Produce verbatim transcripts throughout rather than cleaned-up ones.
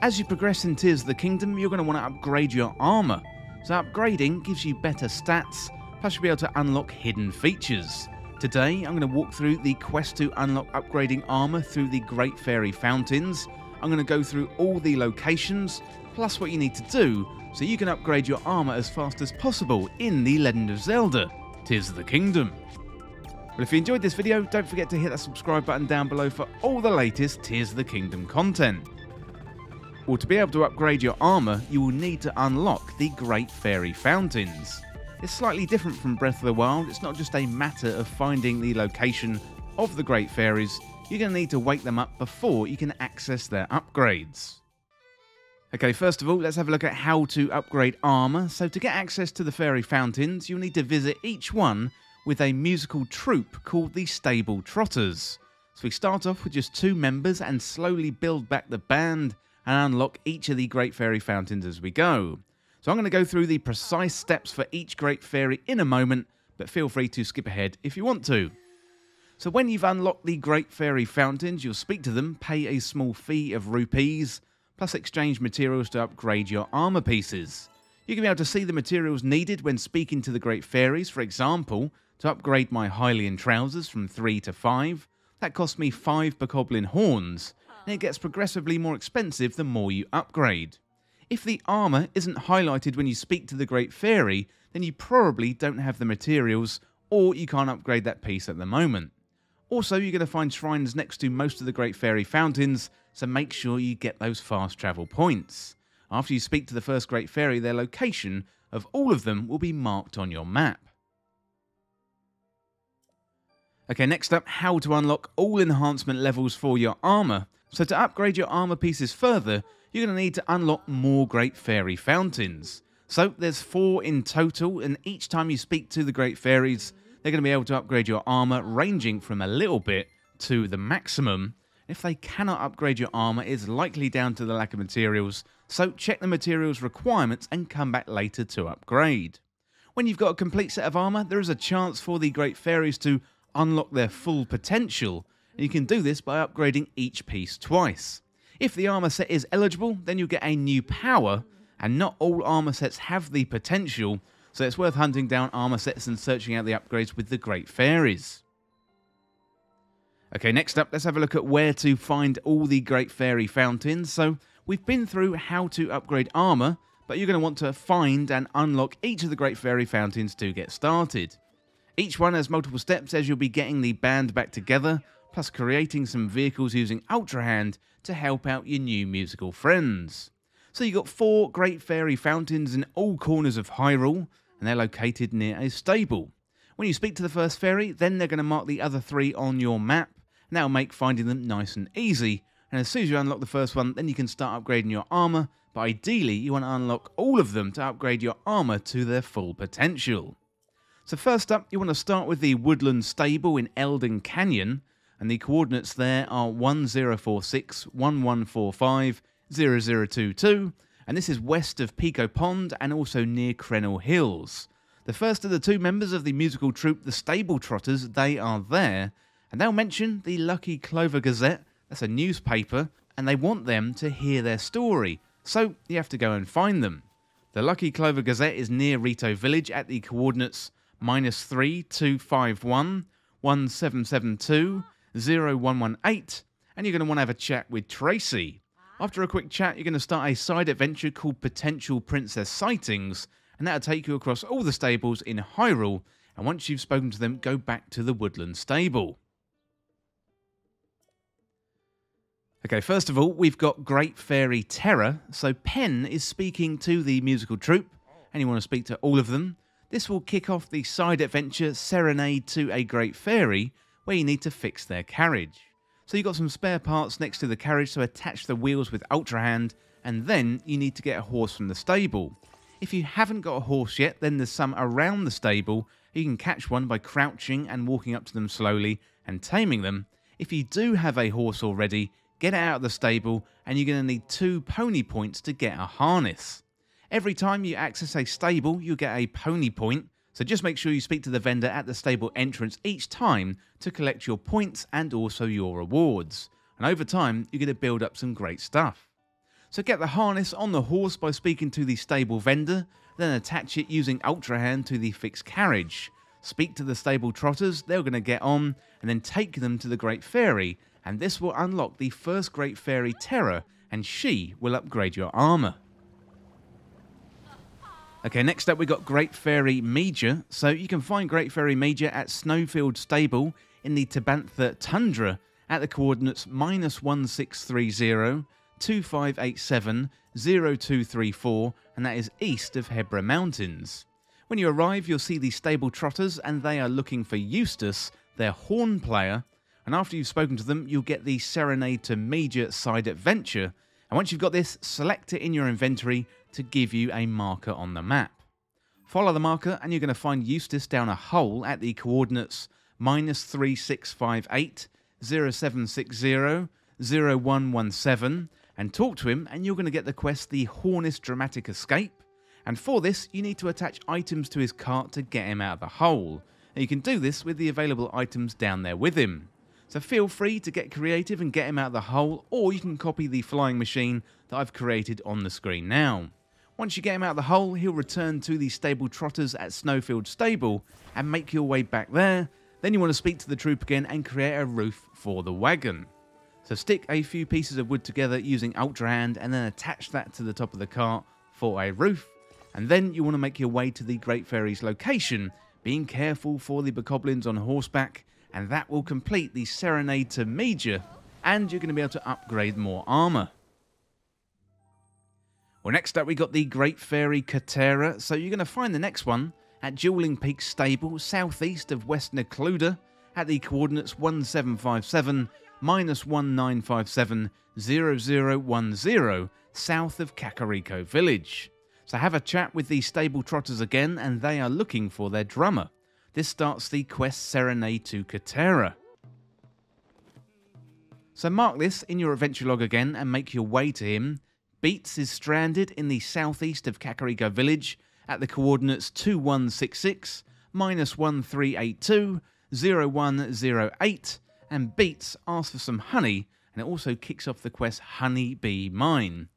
As you progress in Tears of the Kingdom, you're going to want to upgrade your armour. So upgrading gives you better stats, plus you'll be able to unlock hidden features. Today, I'm going to walk through the quest to unlock upgrading armour through the Great Fairy Fountains. I'm going to go through all the locations, plus what you need to do, so you can upgrade your armour as fast as possible in The Legend of Zelda, Tears of the Kingdom. Well, if you enjoyed this video, don't forget to hit that subscribe button down below for all the latest Tears of the Kingdom content. Well, to be able to upgrade your armour, you will need to unlock the Great Fairy Fountains. It's slightly different from Breath of the Wild. It's not just a matter of finding the location of the Great Fairies, you're going to need to wake them up before you can access their upgrades. Okay, first of all, let's have a look at how to upgrade armour. So to get access to the Fairy Fountains, you'll need to visit each one with a musical troupe called the Stable Trotters. So we start off with just two members and slowly build back the band and unlock each of the Great Fairy Fountains as we go. So I'm going to go through the precise steps for each Great Fairy in a moment, but feel free to skip ahead if you want to. So when you've unlocked the Great Fairy Fountains, you'll speak to them, pay a small fee of rupees, plus exchange materials to upgrade your armour pieces. You can be able to see the materials needed when speaking to the Great Fairies. For example, to upgrade my Hylian trousers from three to five, that cost me five Bokoblin horns, and it gets progressively more expensive the more you upgrade. If the armour isn't highlighted when you speak to the Great Fairy, then you probably don't have the materials, or you can't upgrade that piece at the moment. Also, you're going to find shrines next to most of the Great Fairy Fountains, so make sure you get those fast travel points. After you speak to the first Great Fairy, their location of all of them will be marked on your map. Okay, next up, how to unlock all enhancement levels for your armour. So to upgrade your armour pieces further, you're going to need to unlock more Great Fairy Fountains. So there's four in total, and each time you speak to the Great Fairies, they're going to be able to upgrade your armour, ranging from a little bit to the maximum. If they cannot upgrade your armour, it's likely down to the lack of materials, so check the materials requirements and come back later to upgrade. When you've got a complete set of armour, there is a chance for the Great Fairies to unlock their full potential, and you can do this by upgrading each piece twice. If the armour set is eligible, then you'll get a new power, and not all armour sets have the potential, so it's worth hunting down armour sets and searching out the upgrades with the Great Fairies. Okay, next up, let's have a look at where to find all the Great Fairy Fountains. So we've been through how to upgrade armour, but you're going to want to find and unlock each of the Great Fairy Fountains to get started. Each one has multiple steps, as you'll be getting the band back together, plus creating some vehicles using Ultra Hand to help out your new musical friends. So you've got four Great Fairy Fountains in all corners of Hyrule, and they're located near a stable. When you speak to the first fairy, then they're going to mark the other three on your map, and that'll make finding them nice and easy. And as soon as you unlock the first one, then you can start upgrading your armour, but ideally you want to unlock all of them to upgrade your armour to their full potential. So first up, you want to start with the Woodland Stable in Eldon Canyon, and the coordinates there are one zero four six, one one four five, zero zero two two, and this is west of Pico Pond and also near Crenell Hills. The first of the two members of the musical troupe, the Stable Trotters, they are there, and they'll mention the Lucky Clover Gazette, that's a newspaper, and they want them to hear their story, so you have to go and find them. The Lucky Clover Gazette is near Rito Village at the coordinates minus three, two five one, one seven seven two, zero one one eight, and you're going to want to have a chat with Tracy. After a quick chat, you're going to start a side adventure called Potential Princess Sightings, and that'll take you across all the stables in Hyrule, and once you've spoken to them, go back to the Woodland Stable. Okay, first of all, we've got Great Fairy Tera, so Pen is speaking to the musical troupe, and you want to speak to all of them. This will kick off the side adventure Serenade to a Great Fairy, where you need to fix their carriage. So you've got some spare parts next to the carriage, so attach the wheels with Ultra Hand, and then you need to get a horse from the stable. If you haven't got a horse yet, then there's some around the stable. You can catch one by crouching and walking up to them slowly and taming them. If you do have a horse already, get it out of the stable, and you're going to need two pony points to get a harness. Every time you access a stable, you'll get a pony point, so just make sure you speak to the vendor at the stable entrance each time to collect your points and also your rewards. And over time, you're going to build up some great stuff. So get the harness on the horse by speaking to the stable vendor, then attach it using Ultra Hand to the fixed carriage. Speak to the stable trotters, they're going to get on, and then take them to the Great Fairy, and this will unlock the first Great Fairy Tera, and she will upgrade your armour. Okay, next up we got Great Fairy Mija. So you can find Great Fairy Mija at Snowfield Stable in the Tabantha Tundra at the coordinates minus one six three zero, two five eight seven, zero two three four, and that is east of Hebra Mountains. When you arrive, you'll see the stable trotters, and they are looking for Eustace, their horn player. And after you've spoken to them, you'll get the Serenade to Mija side adventure. And once you've got this, select it in your inventory to give you a marker on the map. Follow the marker, and you're going to find Eustace down a hole at the coordinates minus three six five eight, zero seven six zero, zero one one seven, and talk to him, and you're going to get the quest, the Hornace Dramatic Escape. And for this, you need to attach items to his cart to get him out of the hole. And you can do this with the available items down there with him. So feel free to get creative and get him out of the hole, or you can copy the flying machine that I've created on the screen now. Once you get him out of the hole, he'll return to the stable trotters at Snowfield Stable and make your way back there. Then you want to speak to the troop again and create a roof for the wagon. So stick a few pieces of wood together using Ultra Hand and then attach that to the top of the cart for a roof. And then you want to make your way to the Great Fairy's location, being careful for the bokoblins on horseback, and that will complete the Serenade to Mija, and you're going to be able to upgrade more armour. Well, next up we got the Great Fairy Kaysa, so you're going to find the next one at Dueling Peak Stable, southeast of West Necluda, at the coordinates one seven five seven, minus one nine five seven, zero zero one zero, south of Kakariko Village. So have a chat with the stable trotters again, and they are looking for their drummer. This starts the quest Serenade to Cotera. So mark this in your adventure log again and make your way to him. Beets is stranded in the southeast of Kakariko Village at the coordinates two one six six, minus one three eight two, zero one zero eight, and Beets asks for some honey, and it also kicks off the quest Honey Bee Mine.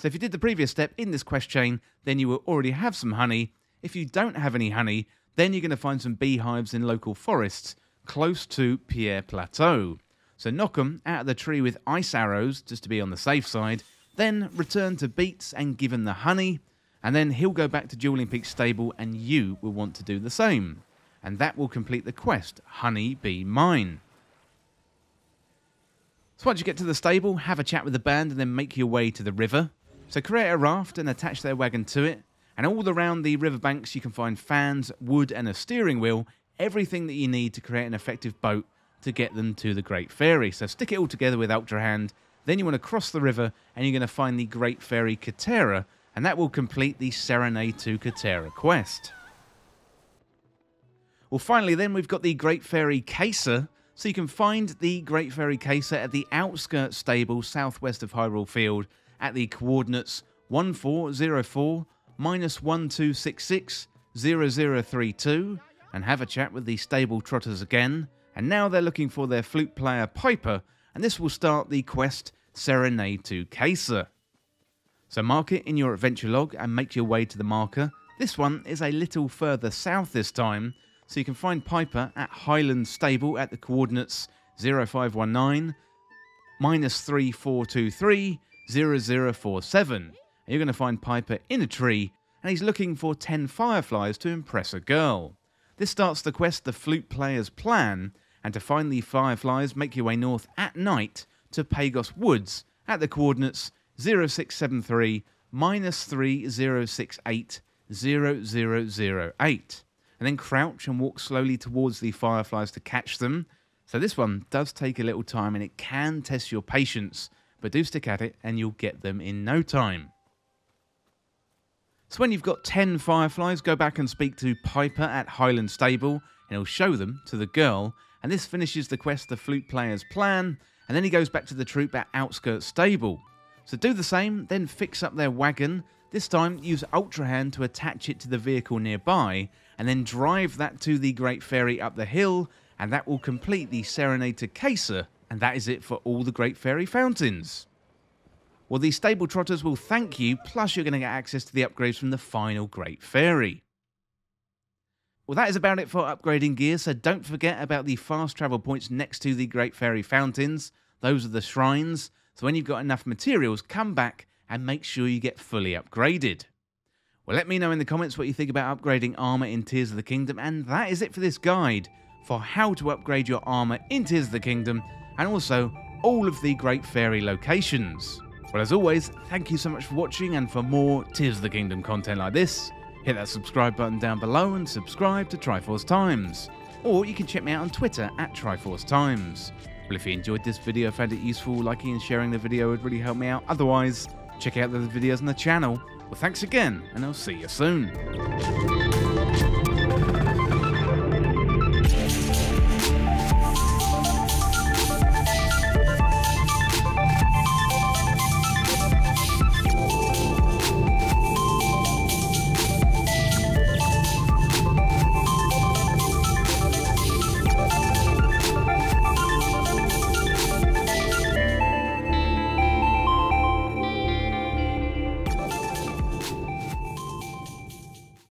So if you did the previous step in this quest chain, then you will already have some honey. If you don't have any honey, then you're going to find some beehives in local forests close to Pierre Plateau. So knock them out of the tree with ice arrows, just to be on the safe side, then return to Beets and give him the honey, and then he'll go back to Dueling Peak Stable and you will want to do the same. And that will complete the quest, Honey Bee Mine. So once you get to the stable, have a chat with the band and then make your way to the river. So create a raft and attach their wagon to it, and all around the riverbanks you can find fans, wood and a steering wheel, everything that you need to create an effective boat to get them to the Great Fairy. So stick it all together with Ultra Hand, then you want to cross the river and you're going to find the Great Fairy Kaysa, and that will complete the Serenade to Kaysa quest. Well, finally then we've got the Great Fairy Kaysa, so you can find the Great Fairy Kaysa at the outskirts stable southwest of Hyrule Field at the coordinates one four zero four, minus one two six six, zero zero three two, and have a chat with the stable trotters again, and now they're looking for their flute player Piper, and this will start the quest Serenade to Kaysa. So mark it in your adventure log and make your way to the marker. This one is a little further south this time, so you can find Piper at Highland Stable at the coordinates zero five one nine, minus three four two three, zero zero four seven. And you're going to find Piper in a tree, and he's looking for ten fireflies to impress a girl. This starts the quest, the Flute Player's Plan, and to find the fireflies, make your way north at night to Pagos Woods at the coordinates zero six seven three, minus three zero six eight, zero zero zero eight. And then crouch and walk slowly towards the fireflies to catch them. So this one does take a little time, and it can test your patience, but do stick at it and you'll get them in no time. So when you've got ten fireflies, go back and speak to Piper at Highland Stable, and he'll show them to the girl, and this finishes the quest, the Flute Player's Plan, and then he goes back to the troop at Outskirts Stable. So do the same, then fix up their wagon. This time use Ultra Hand to attach it to the vehicle nearby, and then drive that to the Great Fairy up the hill, and that will complete the Serenade to Kaysa, and that is it for all the Great Fairy Fountains. Well, these Stable Trotters will thank you, plus you're going to get access to the upgrades from the final Great Fairy. Well, that is about it for upgrading gear, so don't forget about the fast travel points next to the Great Fairy Fountains. Those are the shrines, so when you've got enough materials, come back and make sure you get fully upgraded. Well, let me know in the comments what you think about upgrading armour in Tears of the Kingdom, and that is it for this guide for how to upgrade your armour in Tears of the Kingdom, and also all of the Great Fairy locations. Well, as always, thank you so much for watching, and for more Tears of the Kingdom content like this, hit that subscribe button down below and subscribe to Triforce Times. Or you can check me out on Twitter at Triforce Times. Well, if you enjoyed this video, found it useful, liking and sharing the video would really help me out. Otherwise, check out the other videos on the channel. Well, thanks again, and I'll see you soon.